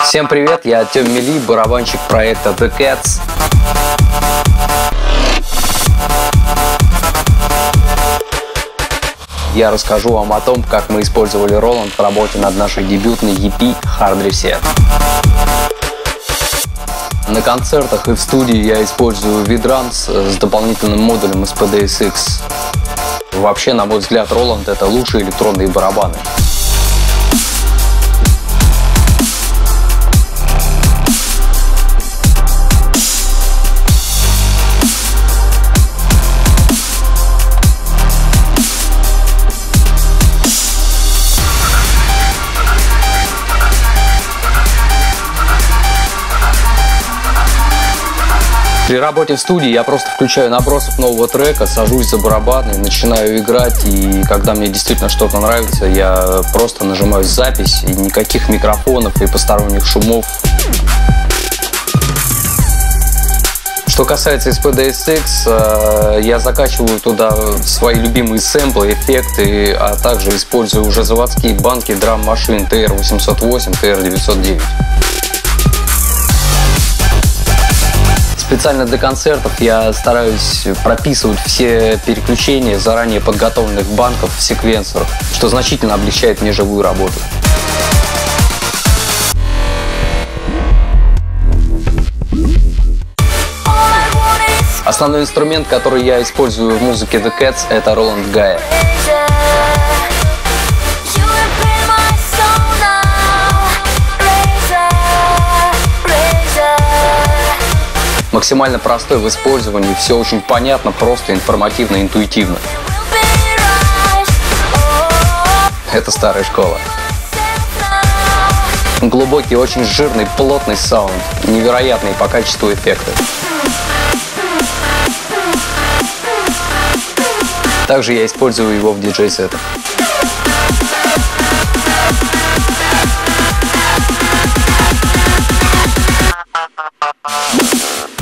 Всем привет, я Тэмми Ли, барабанщик проекта The Cats. Я расскажу вам о том, как мы использовали Roland в работе над нашей дебютной EP Hard Reset. На концертах и в студии я использую V-Drums с дополнительным модулем SPD-SX. Вообще, на мой взгляд, Roland — это лучшие электронные барабаны. При работе в студии я просто включаю набросок нового трека, сажусь за барабаны, начинаю играть, и когда мне действительно что-то нравится, я просто нажимаю запись, и никаких микрофонов и посторонних шумов. Что касается SPD-SX, я закачиваю туда свои любимые сэмплы, эффекты, а также использую уже заводские банки драм-машин TR-808, TR-909. Специально для концертов я стараюсь прописывать все переключения заранее подготовленных банков в секвенсорах, что значительно облегчает мне живую работу. Основной инструмент, который я использую в музыке The Cats, это Roland Gaia. Максимально простой в использовании, все очень понятно, просто, информативно, интуитивно. Это старая школа. Глубокий, очень жирный, плотный саунд, невероятные по качеству эффекты. Также я использую его в диджей-сетах.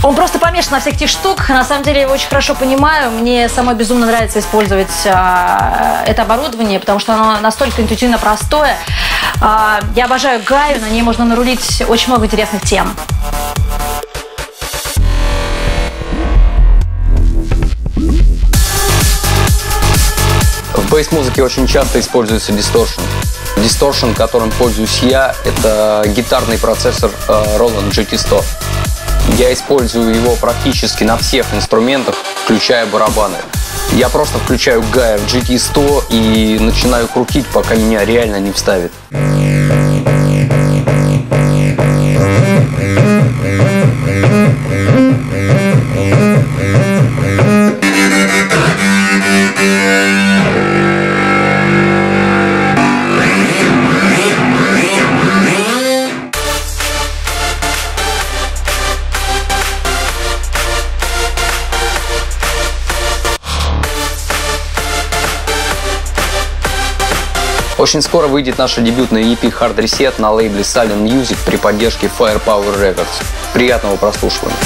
Он просто помешан на всех этих штук. На самом деле я его очень хорошо понимаю. Мне самой безумно нравится использовать это оборудование, потому что оно настолько интуитивно простое. Я обожаю Гаю, на ней можно нарулить очень много интересных тем. В бейс-музыке очень часто используется дисторшн. Дисторшн, которым пользуюсь я, это гитарный процессор Roland GT-100. Я использую его практически на всех инструментах, включая барабаны. Я просто включаю Гая в GT-100 и начинаю крутить, пока меня реально не вставит. Очень скоро выйдет наша дебютная EP Hard Reset на лейбле Silent Music при поддержке Firepower Records. Приятного прослушивания!